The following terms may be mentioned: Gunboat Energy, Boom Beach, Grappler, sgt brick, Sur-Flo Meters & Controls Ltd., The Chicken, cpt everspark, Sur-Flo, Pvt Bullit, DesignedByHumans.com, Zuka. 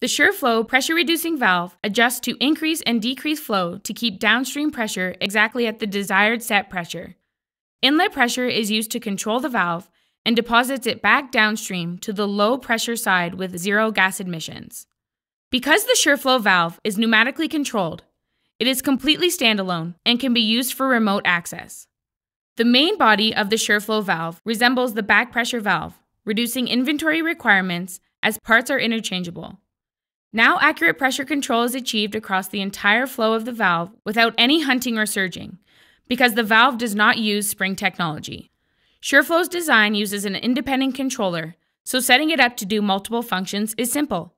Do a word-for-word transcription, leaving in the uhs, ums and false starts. The Sur-Flo pressure-reducing valve adjusts to increase and decrease flow to keep downstream pressure exactly at the desired set pressure. Inlet pressure is used to control the valve and deposits it back downstream to the low-pressure side with zero gas admissions. Because the Sur-Flo valve is pneumatically controlled, it is completely standalone and can be used for remote access. The main body of the Sur-Flo valve resembles the back pressure valve, reducing inventory requirements as parts are interchangeable. Now accurate pressure control is achieved across the entire flow of the valve without any hunting or surging, because the valve does not use spring technology. Sur-Flo's design uses an independent controller, so setting it up to do multiple functions is simple.